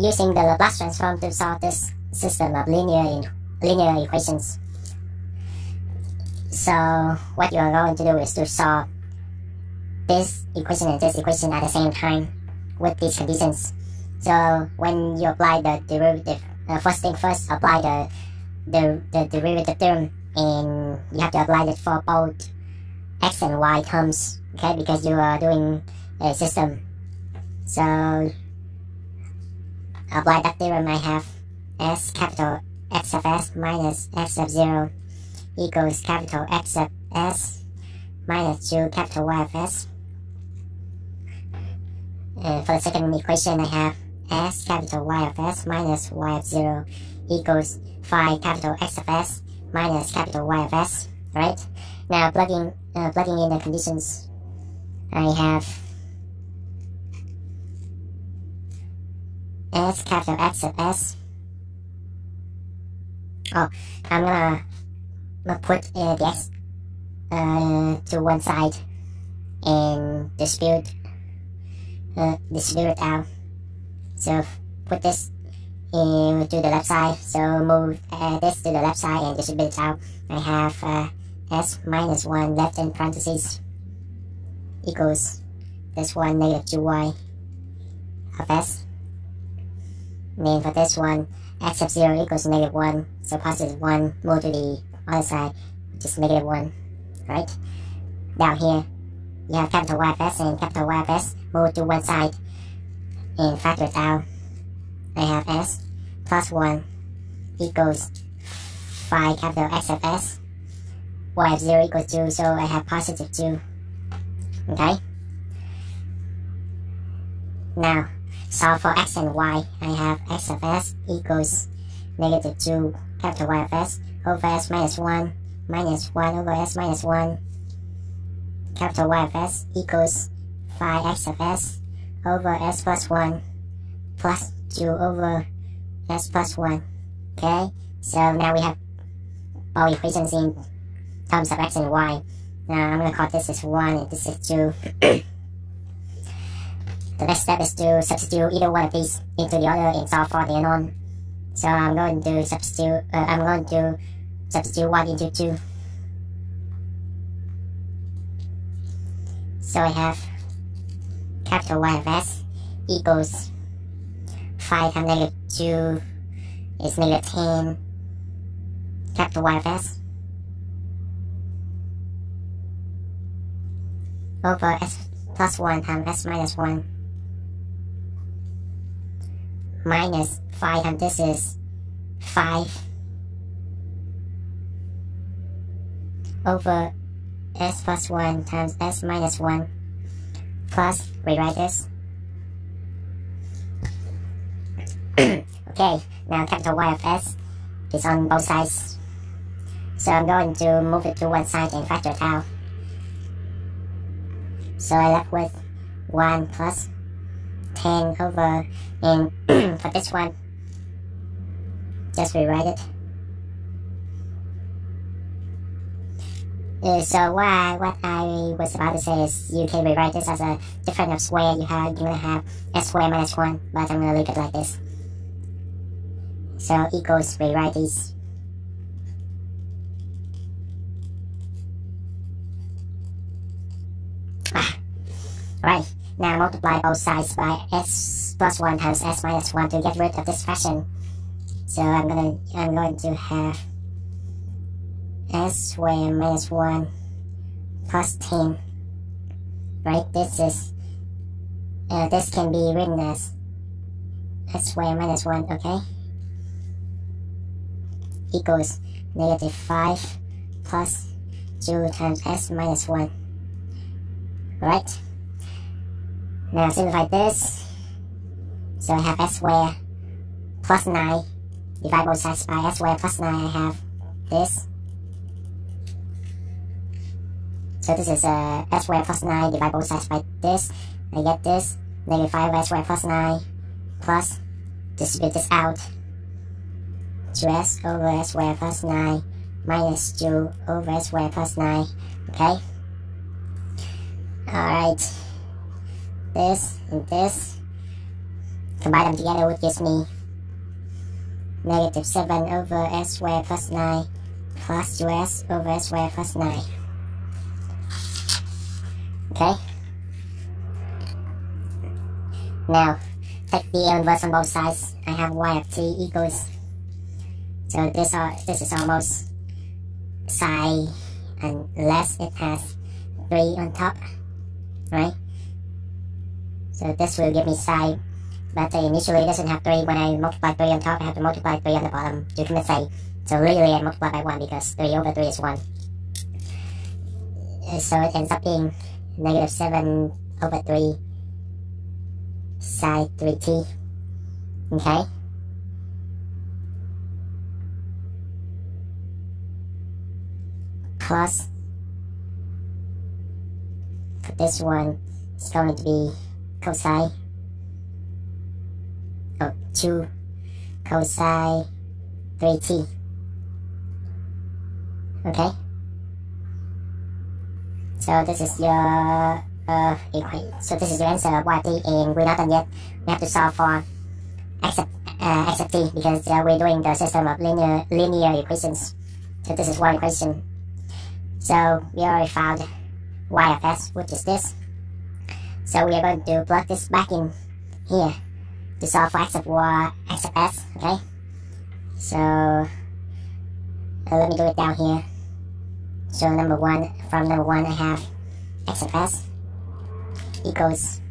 using the Laplace transform to solve this system of linear equations. So what you are going to do is to solve this equation and this equation at the same time with these conditions. So when you apply the derivative, first thing first, apply the derivative term, and you have to apply it for both x and y terms, okay? Because you are doing a system. So apply that theorem. I have S capital X of S minus X of 0 equals capital X of S minus 2 capital Y of S. And for the second equation, I have S capital Y of S minus Y of 0 equals phi capital X of S minus capital Y of S. Alright? Now plugging in the conditions, I have S capital X of S. Oh, I'm gonna put the X to one side and distribute it out. So put this to the left side. So move this to the left side and distribute it out. I have S minus 1 left in parentheses equals this one negative 2y of S. And then for this one, x of 0 equals negative 1, so positive 1, move to the other side, which is negative 1, right? Down here, you have capital Y of S and capital Y of S, move to one side, and factor it out. I have S plus 1 equals phi capital X of S, Y of 0 equals 2, so I have positive 2, okay? Now, so for x and y, I have x of s equals negative 2 capital Y of s over s minus 1 over s minus 1 capital Y of s equals phi x of s over s plus 1 plus 2 over s plus 1. Okay, so now we have all equations in terms of x and y. Now I'm going to call this as 1 and this is 2. The next step is to substitute either one of these into the other and solve for the unknown. So I'm going to substitute. I'm going to substitute 1 into 2. So I have capital Y of S equals 5 times negative 2 is negative 10 capital Y of S over S plus 1 times S minus 1. Minus 5 times this is 5 over s plus 1 times s minus 1 plus rewrite this. Okay, now capital Y of s is on both sides. So I'm going to move it to one side and factor it out. So I left with 1 plus 10 over, and for this one, just rewrite it. So what I was about to say is you can rewrite this as a difference of square. You're gonna have s squared minus 1, but I'm gonna leave it like this. So equals rewrite these. Right. Now multiply both sides by s plus 1 times s minus 1 to get rid of this fraction. So I'm going to have s squared minus 1 plus 10. Right? This can be written as s squared minus 1. Okay. Equals negative 5 plus 2 times s minus 1. Right. Now simplify this, so I have s squared plus 9, divide both sides by s squared plus 9, I have this. So this is s squared plus 9, divide both sides by this, I get this, negative 5 s squared plus 9, plus, distribute this out, 2s over s squared plus 9, minus 2 over s squared plus 9, okay? Alright. This and this, Combine them together, which gives me negative 7 over s squared plus 9 plus 2s over s squared plus 9. Okay? Now, take the inverse on both sides. I have y of t equals. So this is almost psi unless it has 3 on top, right? So this will give me psi, but initially it doesn't have 3. When I multiply 3 on top, I have to multiply 3 on the bottom to compensate. So really I multiply by 1 because 3 over 3 is 1. So it ends up being negative 7 over 3 psi 3t. Okay? Plus, for this one, it's going to be cosine of 2 cosine 3t. Okay? So this is your answer of y of t, and we're not done yet. We have to solve for x of t because we're doing the system of linear equations. So this is one equation. So we already found y of s, which is this. So we are going to plug this back in here to solve for x of y, x of s. Okay. So let me do it down here. So from number one, I have x of s equals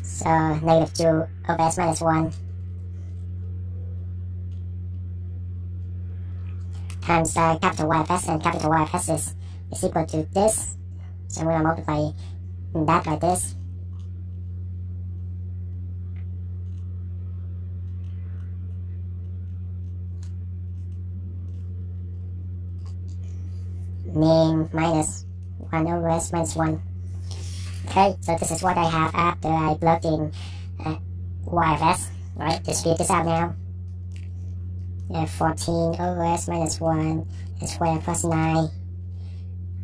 so negative 2 over s minus 1 times capital Y of s, and capital Y of s is equal to this. So I'm going to multiply that by this. Mean minus 1 over s minus 1. Okay, so this is what I have after I plugged in y of s, right? Distribute this out now. 14 over s minus 1 s squared plus 9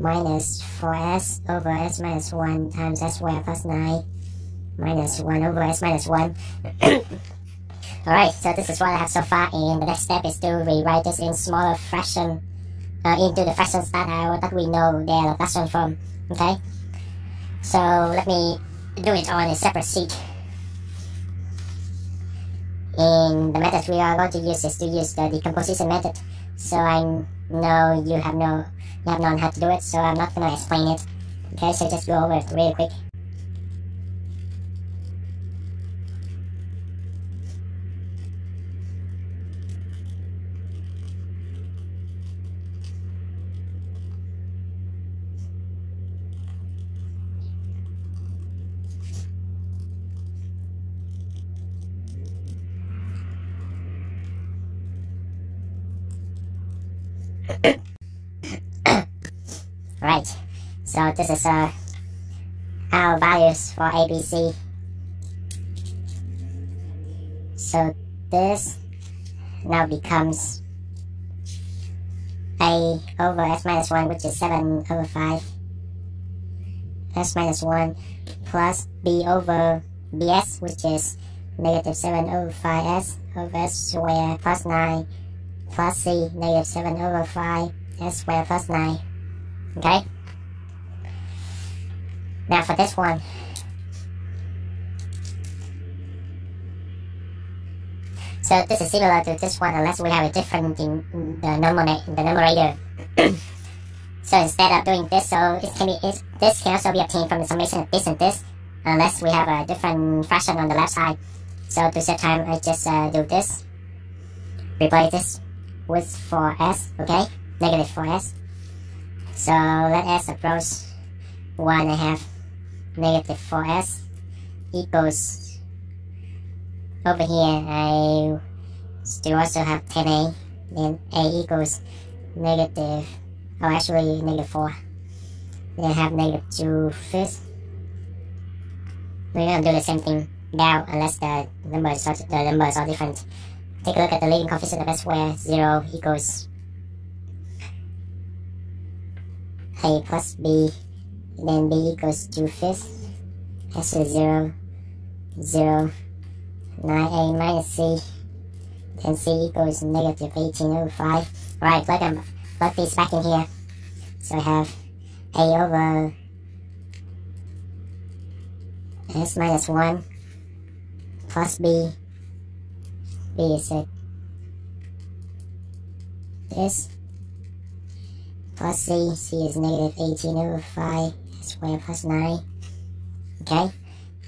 minus 4s over s minus 1 times s squared plus 9 minus 1 over s minus 1. Alright, so this is what I have so far, and the next step is to rewrite this in smaller fraction into the fractions that we know they are Laplace transform. Okay? So let me do it on a separate sheet. And the method we are going to use is to use the decomposition method. So I know you have known how to do it, so I'm not gonna explain it. Okay, so just go over it really quick. Right, so this is our values for ABC. So this now becomes A over S minus 1, which is 7 over 5. S minus 1 plus B over BS, which is negative 7 over 5S over S squared plus 9 plus C, negative 7 over 5 S squared plus 9. Okay? Now for this one, so this is similar to this one unless we have a difference in the numerator. So instead of doing this, so this can also be obtained from the summation of this and this unless we have a different fraction on the left side. So to save time, I just do this. Replace this with 4s, okay? Negative 4s. So let s approach 1.5. Negative 4s equals, over here I still also have 10a, then a equals negative, oh actually negative 4, then I have negative 2/5. We're gonna do the same thing down unless the numbers are different. Take a look at the leading coefficient of s squared. 0 equals A plus B, then B equals 2/5, S is 0, 0, 9a minus c, then c equals negative 1805. Alright, plug these back in here. So I have a over s minus 1 plus b. B is this. Plus c. C is negative 18 over 5 squared plus 9. Okay.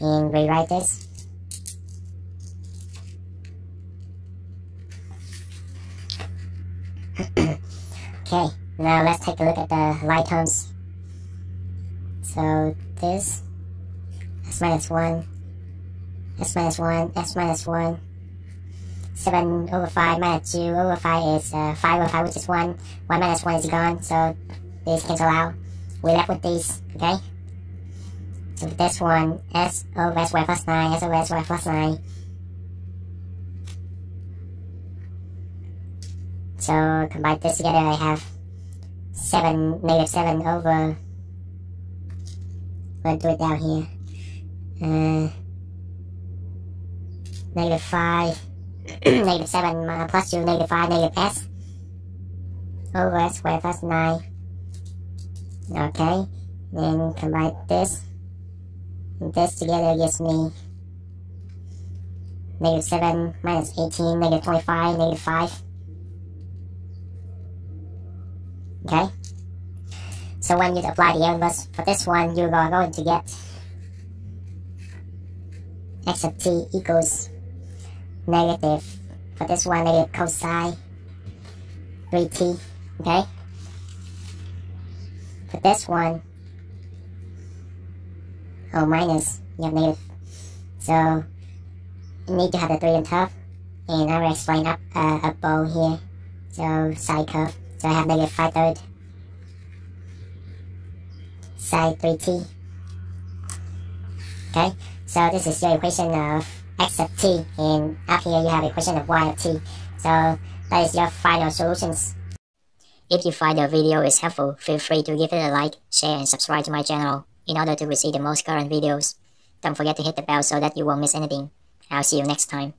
And rewrite this. Okay. Now let's take a look at the like terms. So this. S minus 1. S minus 1. S minus 1. 7 over 5 minus 2 over 5 is 5 over 5, which is 1. 1 minus 1 is gone, so these cancel out. We're left with these, okay? So with this one, s over s squared plus 9, s over s squared plus 9. So combine this together, I have 7, negative 7 over, we'll do it down here, negative 5. Negative 7 plus 2, negative 5, negative s over s squared plus 9. Okay, then combine this and this together gives me negative 7 minus 18, negative 25, negative 5. Okay, so when you apply the inverse for this one, you are going to get x of t equals negative, for this one, negative cosine 3t, okay? For this one, oh, minus, you have negative. So, you need to have the 3 on top, and I will explain up a bow here. So, side curve. So, I have negative 5/3 sine 3t, okay? So, this is your equation of x of t, and up here you have equation of y of t. So that is your final solutions. If you find the video is helpful, feel free to give it a like, share and subscribe to my channel in order to receive the most current videos. Don't forget to hit the bell so that you won't miss anything. I'll see you next time.